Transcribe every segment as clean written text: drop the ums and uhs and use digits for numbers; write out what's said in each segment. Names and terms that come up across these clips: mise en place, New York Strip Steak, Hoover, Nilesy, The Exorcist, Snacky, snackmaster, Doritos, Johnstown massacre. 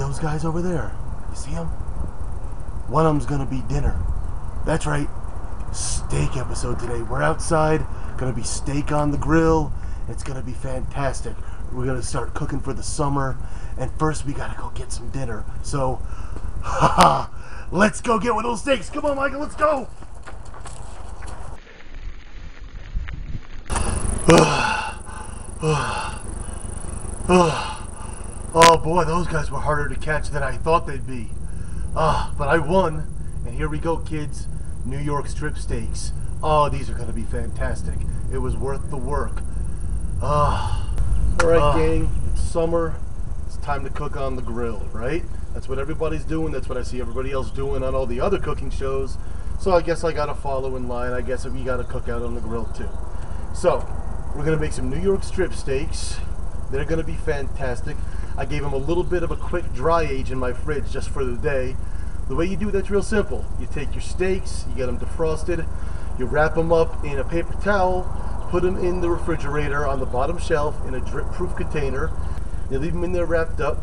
those guys over there? You see them? One of them's gonna be dinner. That's right, steak episode today. We're outside, gonna be steak on the grill. It's gonna be fantastic. We're gonna start cooking for the summer, and first we gotta go get some dinner. So, let's go get one of those steaks. Come on, Michael, let's go. Oh boy, those guys were harder to catch than I thought they'd be. But I won, and here we go, kids. New York Strip Steaks. Oh, these are gonna be fantastic. It was worth the work. Alright gang, it's summer. It's time to cook on the grill, right? That's what everybody's doing. That's what I see everybody else doing on all the other cooking shows. So I guess I gotta follow in line. I guess we gotta cook out on the grill too. So, we're gonna make some New York Strip Steaks. They're gonna be fantastic. I gave them a little bit of a quick dry age in my fridge just for the day. The way you do that's real simple. You take your steaks, you get them defrosted, you wrap them up in a paper towel, put them in the refrigerator on the bottom shelf in a drip-proof container. You leave them in there wrapped up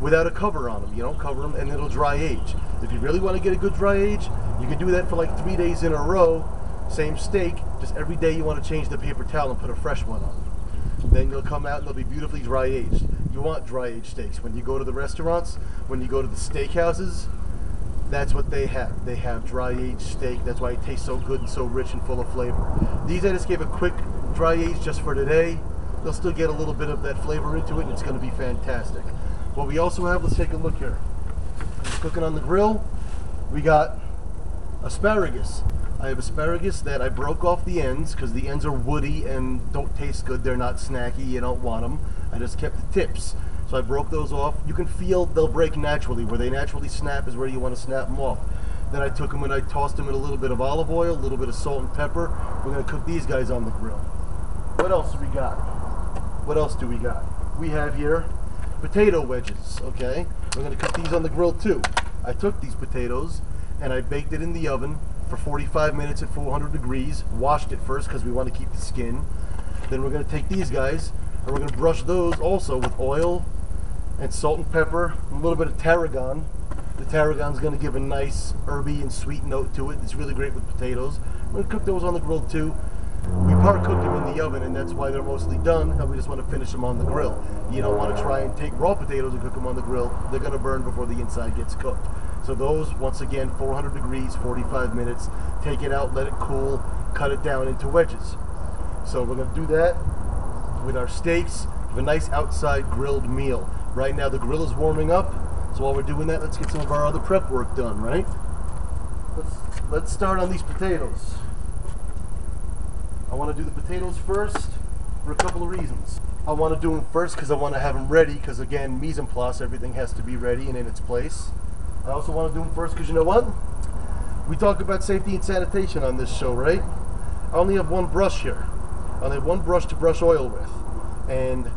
without a cover on them. You don't cover them and it'll dry age. If you really want to get a good dry age, you can do that for like 3 days in a row. Same steak, just every day you want to change the paper towel and put a fresh one on. Then they'll come out and they'll be beautifully dry aged. You want dry aged steaks. When you go to the restaurants, when you go to the steakhouses, that's what they have. They have dry aged steak. That's why it tastes so good and so rich and full of flavor. These I just gave a quick dry age just for today. They'll still get a little bit of that flavor into it and it's going to be fantastic. What we also have, let's take a look here. Cooking on the grill, we got asparagus. I have asparagus that I broke off the ends because the ends are woody and don't taste good. They're not snacky. You don't want them. I just kept the tips. So I broke those off. You can feel they'll break naturally. Where they naturally snap is where you want to snap them off. Then I took them and I tossed them in a little bit of olive oil, a little bit of salt and pepper. We're going to cook these guys on the grill. What else do we got? What else do we got? We have here potato wedges, okay? We're going to cook these on the grill too. I took these potatoes and I baked it in the oven for 45 minutes at 400 degrees. Washed it first because we want to keep the skin. Then we're going to take these guys and we're going to brush those also with oil and salt and pepper, a little bit of tarragon. The tarragon's going to give a nice herby and sweet note to it. It's really great with potatoes. We're going to cook those on the grill too. We part cooked them in the oven and that's why they're mostly done, and we just want to finish them on the grill. You don't want to try and take raw potatoes and cook them on the grill. They're going to burn before the inside gets cooked. So those, once again, 400 degrees, 45 minutes. Take it out, let it cool, cut it down into wedges. So we're going to do that with our steaks. Have a nice outside grilled meal. Right now the grill is warming up, so while we're doing that, let's get some of our other prep work done, right? Let's start on these potatoes. I want to do the potatoes first for a couple of reasons. I want to do them first because I want to have them ready because, again, mise en place, everything has to be ready and in its place. I also want to do them first because you know what? We talk about safety and sanitation on this show, right? I only have one brush here. I only have one brush to brush oil with, and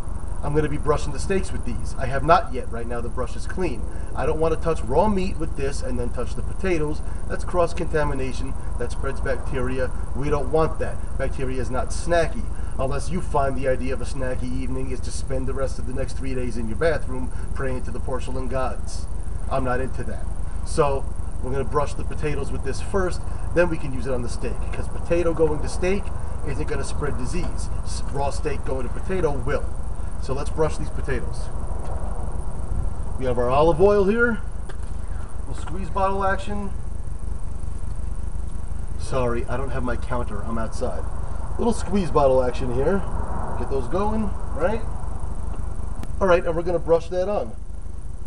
I'm going to be brushing the steaks with these. I have not yet. Right now the brush is clean. I don't want to touch raw meat with this and then touch the potatoes. That's cross-contamination. That spreads bacteria. We don't want that. Bacteria is not snacky. Unless you find the idea of a snacky evening is to spend the rest of the next 3 days in your bathroom praying to the porcelain gods. I'm not into that. So we're going to brush the potatoes with this first, then we can use it on the steak, because potato going to steak isn't going to spread disease. Raw steak going to potato will. So let's brush these potatoes. We have our olive oil here. We'll squeeze bottle action. Sorry, I don't have my counter. I'm outside. Little squeeze bottle action here. Get those going, right? All right, and we're going to brush that on.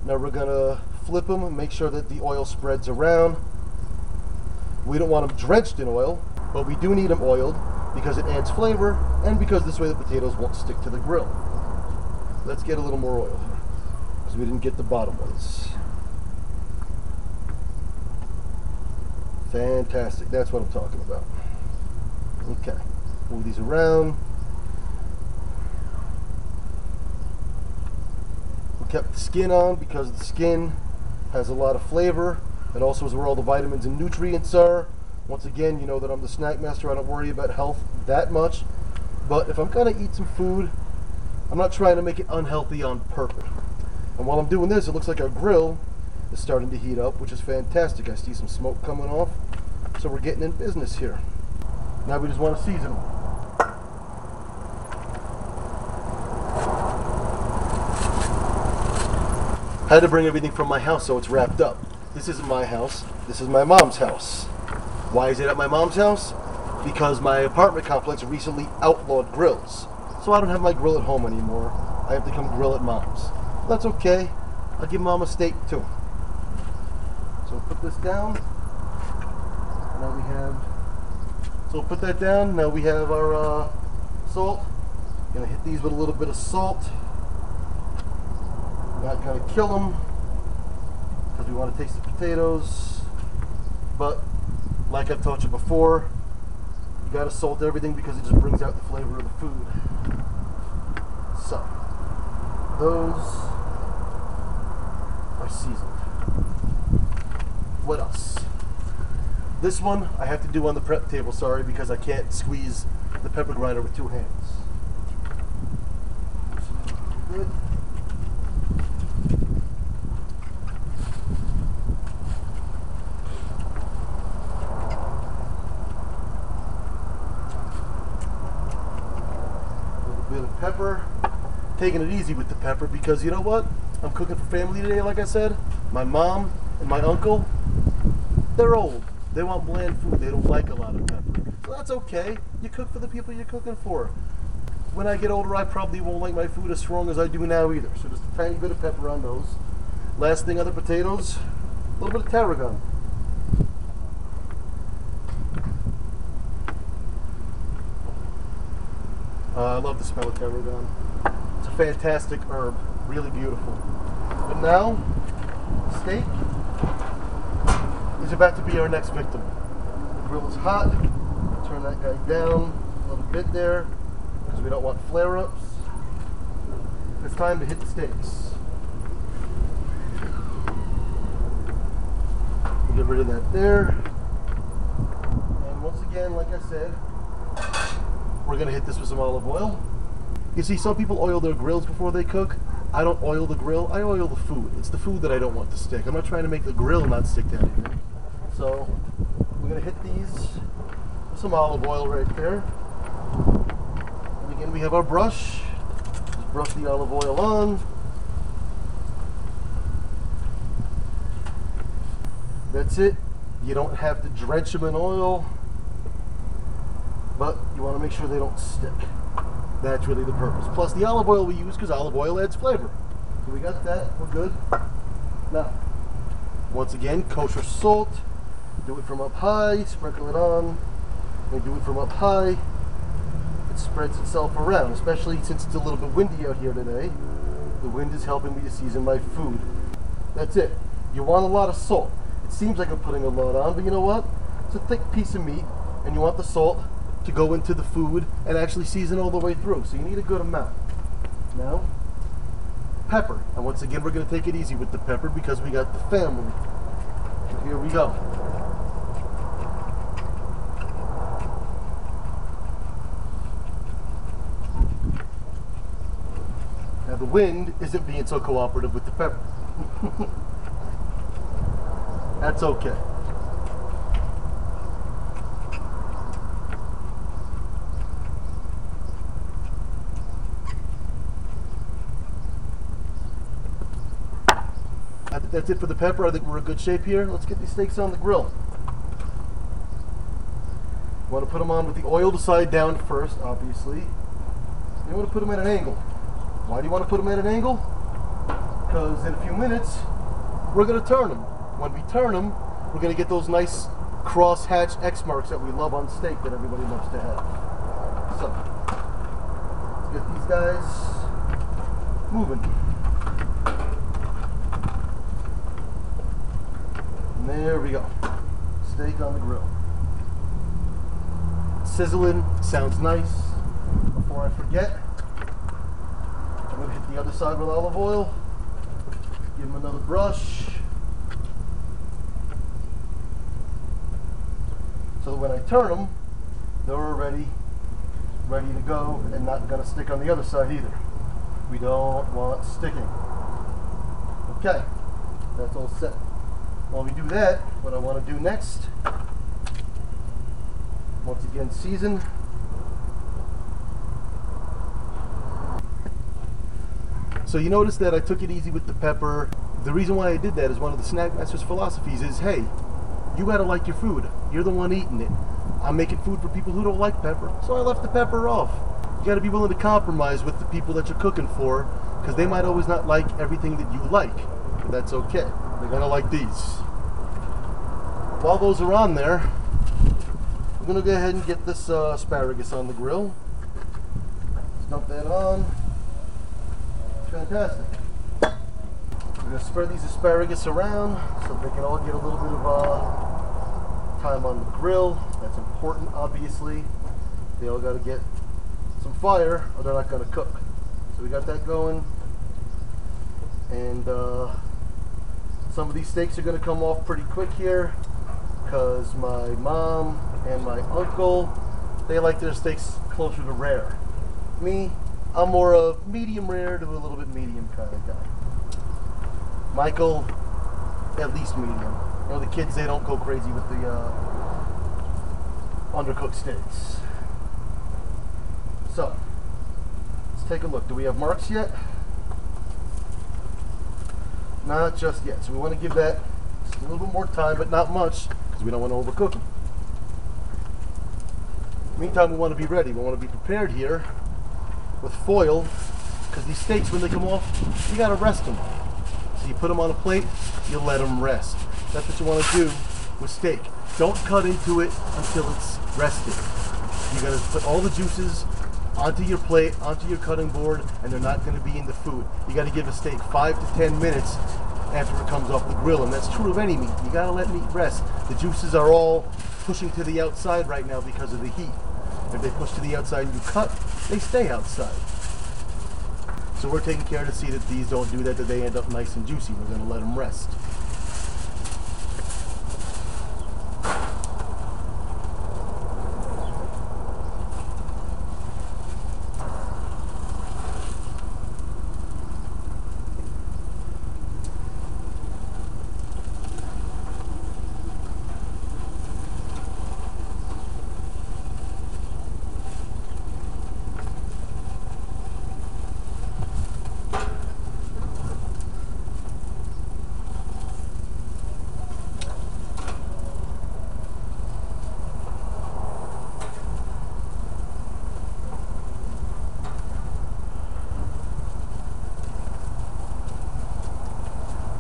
Now we're going to flip them and make sure that the oil spreads around. We don't want them drenched in oil, but we do need them oiled because it adds flavor and because this way the potatoes won't stick to the grill. Let's get a little more oil here, because we didn't get the bottom ones. Fantastic, that's what I'm talking about. Okay, move these around. We kept the skin on because the skin has a lot of flavor. It also is where all the vitamins and nutrients are. Once again, you know that I'm the snack master. I don't worry about health that much, but if I'm gonna eat some food, I'm not trying to make it unhealthy on purpose. And while I'm doing this, it looks like our grill is starting to heat up, which is fantastic. I see some smoke coming off, so we're getting in business here. Now we just want to season them. I had to bring everything from my house so it's wrapped up. This isn't my house, this is my mom's house. Why is it at my mom's house? Because my apartment complex recently outlawed grills. So I don't have my grill at home anymore. I have to come grill at mom's. That's okay, I'll give mom a steak too. So put this down. Now we have, so put that down. Now we have our salt. Gonna hit these with a little bit of salt. Not gonna kill them, because we want to taste the potatoes. But like I've taught you before, you gotta salt everything because it just brings out the flavor of the food. So those are seasoned. What else? This one I have to do on the prep table, sorry, because I can't squeeze the pepper grinder with two hands. Good. Pepper, taking it easy with the pepper because you know what? I'm cooking for family today, like I said. My mom and my uncle, they're old. They want bland food. They don't like a lot of pepper. So that's okay. You cook for the people you're cooking for. When I get older, I probably won't like my food as strong as I do now either. So just a tiny bit of pepper on those. Last thing, other potatoes, a little bit of tarragon. I love the smell of tarragon. It's a fantastic herb, really beautiful. But now, steak is about to be our next victim. The grill is hot. Turn that guy down a little bit there, because we don't want flare-ups. It's time to hit the steaks. We'll get rid of that there. And once again, like I said, we're gonna hit this with some olive oil. You see, some people oil their grills before they cook. I don't oil the grill, I oil the food. It's the food that I don't want to stick. I'm not trying to make the grill not stick down here. So, we're gonna hit these with some olive oil right there. And again, we have our brush. Just brush the olive oil on. That's it. You don't have to drench them in oil, but you want to make sure they don't stick. That's really the purpose. Plus the olive oil we use because olive oil adds flavor. So we got that, we're good. Now, once again, kosher salt. Do it from up high, sprinkle it on. And do it from up high. It spreads itself around, especially since it's a little bit windy out here today. The wind is helping me to season my food. That's it. You want a lot of salt. It seems like I'm putting a lot on, but you know what? It's a thick piece of meat, and you want the salt to go into the food and actually season all the way through. So you need a good amount. Now, pepper. And once again, we're gonna take it easy with the pepper because we got the family. And here we go. Now the wind isn't being so cooperative with the pepper. That's okay. That's it for the pepper. I think we're in good shape here. Let's get these steaks on the grill. You want to put them on with the oiled side down first, obviously. You want to put them at an angle. Why do you want to put them at an angle? Because in a few minutes, we're going to turn them. When we turn them, we're going to get those nice cross-hatch X marks that we love on steak that everybody loves to have. So, let's get these guys moving. There we go. Steak on the grill. Sizzling, sounds nice. Before I forget, I'm gonna hit the other side with olive oil. Give them another brush. So that when I turn them, they're already ready to go and not gonna stick on the other side either. We don't want sticking. Okay, that's all set. While we do that, what I want to do next, once again, season. So you notice that I took it easy with the pepper. The reason why I did that is one of the Snackmaster's philosophies is, hey, you gotta like your food. You're the one eating it. I'm making food for people who don't like pepper, so I left the pepper off. You gotta be willing to compromise with the people that you're cooking for, because they might always not like everything that you like. But that's okay. They're gonna like these. While those are on there, I'm gonna go ahead and get this asparagus on the grill. Let's dump that on. Fantastic. We're going to spread these asparagus around so they can all get a little bit of time on the grill. That's important, obviously. They all got to get some fire or they're not going to cook. So we got that going. And some of these steaks are going to come off pretty quick here because my mom and my uncle, they like their steaks closer to rare. Me, I'm more of medium rare to a little bit medium kind of guy. Michael, at least medium. You know, the kids, they don't go crazy with the undercooked steaks. So, let's take a look. Do we have marks yet? Not just yet. So we want to give that just a little bit more time, but not much, because we don't want to overcook them. Meantime, we want to be ready. We want to be prepared here with foil, because these steaks, when they come off, you gotta rest them. So you put them on a plate, you let them rest. That's what you want to do with steak. Don't cut into it until it's rested. You gotta put all the juices onto your plate, onto your cutting board, and they're not gonna be in the food. You gotta give a steak 5 to 10 minutes after it comes off the grill, and that's true of any meat. You gotta let meat rest. The juices are all pushing to the outside right now because of the heat. If they push to the outside and you cut, they stay outside. So we're taking care to see that these don't do that they end up nice and juicy. We're going to let them rest.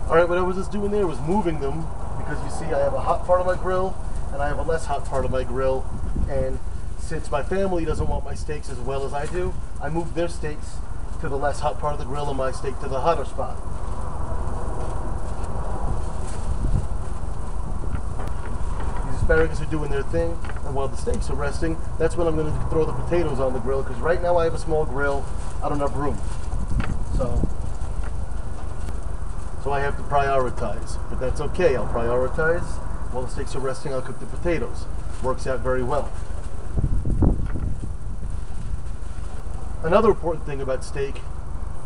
Alright, what I was just doing there was moving them, because you see I have a hot part of my grill and I have a less hot part of my grill, and since my family doesn't want my steaks as well as I do, I move their steaks to the less hot part of the grill and my steak to the hotter spot. These asparagus are doing their thing, and while the steaks are resting, that's when I'm going to throw the potatoes on the grill, because right now I have a small grill, I don't have room. So I have to prioritize, but that's okay. I'll prioritize. While the steaks are resting, I'll cook the potatoes. Works out very well. Another important thing about steak,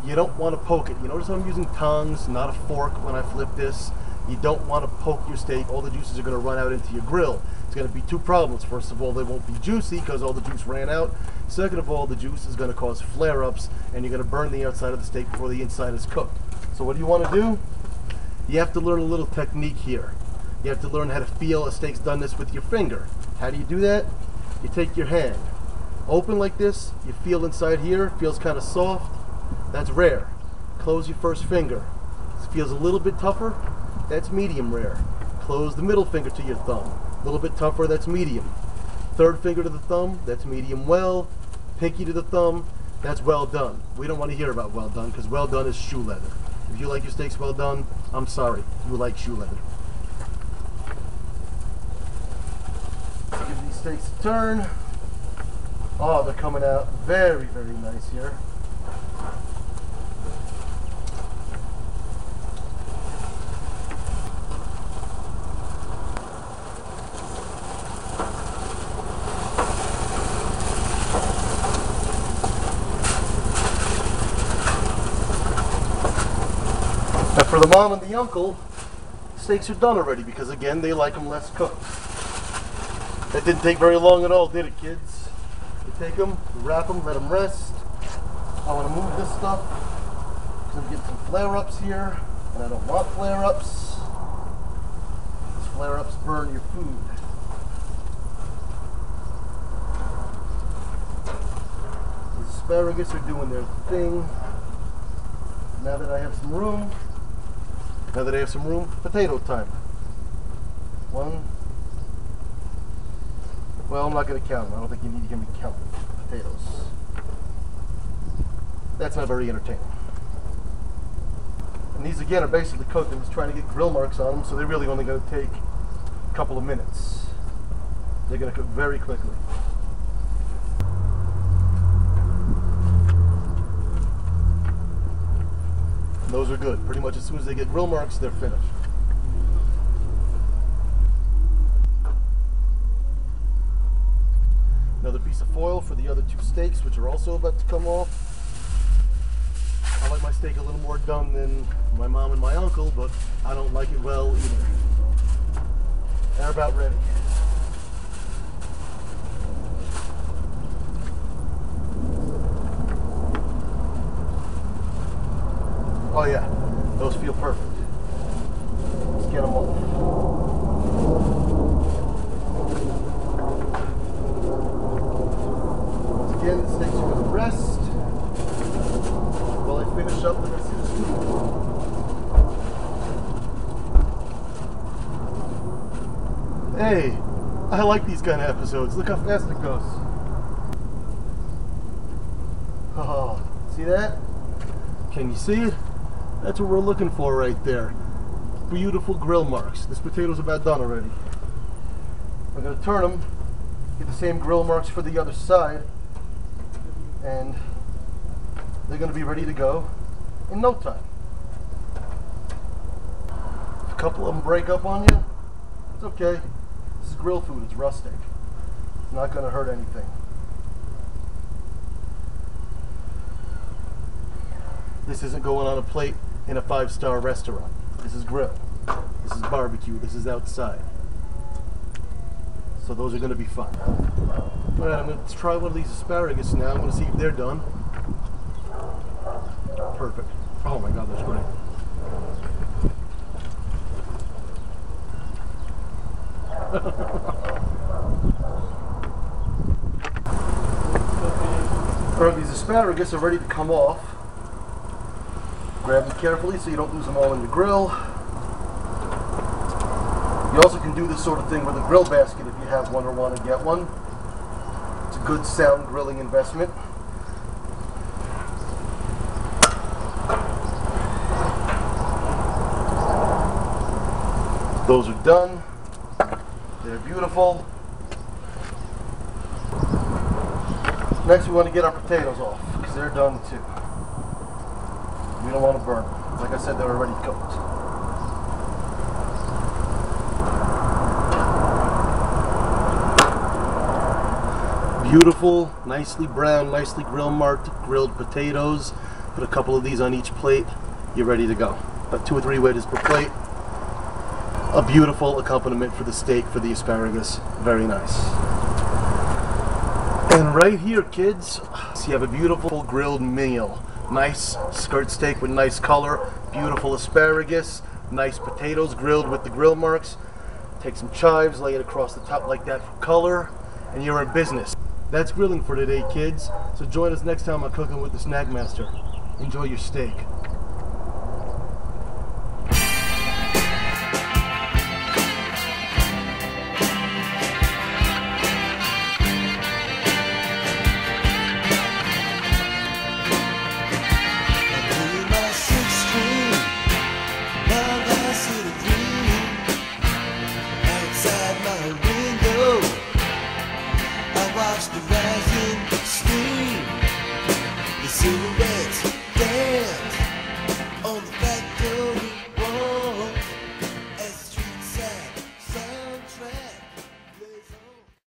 you don't want to poke it. You notice I'm using tongs, not a fork when I flip this. You don't want to poke your steak. All the juices are going to run out into your grill. It's going to be two problems. First of all, they won't be juicy because all the juice ran out. Second of all, the juice is going to cause flare-ups, and you're going to burn the outside of the steak before the inside is cooked. So what do you want to do? You have to learn a little technique here. You have to learn how to feel a steak's done this with your finger. How do you do that? You take your hand, open like this, you feel inside here, feels kind of soft, that's rare. Close your first finger, it feels a little bit tougher, that's medium rare. Close the middle finger to your thumb, a little bit tougher, that's medium. Third finger to the thumb, that's medium well. Pinky to the thumb, that's well done. We don't want to hear about well done, because well done is shoe leather. If you like your steaks well done, I'm sorry, you like shoe leather. Give these steaks a turn. Oh, they're coming out very, very nice here. For the mom and the uncle, steaks are done already because, again, they like them less cooked. That didn't take very long at all, did it, kids? You take them, you wrap them, let them rest. I want to move this stuff because I'm getting some flare-ups here, and I don't want flare-ups. Those flare-ups burn your food. The asparagus are doing their thing. Now that I have some room, potato time. One. Well, I'm not going to count them. I don't think you need to give me count potatoes. That's not very entertaining. And these, again, are basically cooked. I'm just trying to get grill marks on them, so they're really only going to take a couple of minutes. They're going to cook very quickly. Those are good. Pretty much as soon as they get grill marks, they're finished. Another piece of foil for the other two steaks, which are also about to come off. I like my steak a little more done than my mom and my uncle, but I don't like it well either. They're about ready. Oh yeah, those feel perfect. Let's get them off. Once again, the steaks are going to rest while I finish up the rest of the food. Hey, I like these kind of episodes. Look how fast it goes. Oh, see that? Can you see it? That's what we're looking for right there. Beautiful grill marks. This potato's about done already. I'm going to turn them, get the same grill marks for the other side, and they're going to be ready to go in no time. If a couple of them break up on you, it's okay. This is grill food. It's rustic. It's not going to hurt anything. This isn't going on a plate in a five-star restaurant. This is grill. This is barbecue. This is outside. So those are going to be fun. All right, I'm going to try one of these asparagus now. I'm going to see if they're done. Perfect. Oh my God, that's great. All right, these asparagus are ready to come off. Grab them carefully so you don't lose them all in your grill. You also can do this sort of thing with a grill basket if you have one or want to get one. It's a good sound grilling investment. Those are done. They're beautiful. Next we want to get our potatoes off because they're done too. We don't want to burn them. Like I said, they're already cooked. Beautiful, nicely browned, nicely grill marked grilled potatoes. Put a couple of these on each plate. You're ready to go. About 2 or 3 wedges per plate. A beautiful accompaniment for the steak, for the asparagus. Very nice. And right here, kids, you have a beautiful grilled meal. Nice skirt steak with nice color, beautiful asparagus, nice potatoes grilled with the grill marks. Take some chives, lay it across the top like that for color, and you're in business. That's grilling for today, kids. So join us next time on Cooking with the Snackmaster. Enjoy your steak.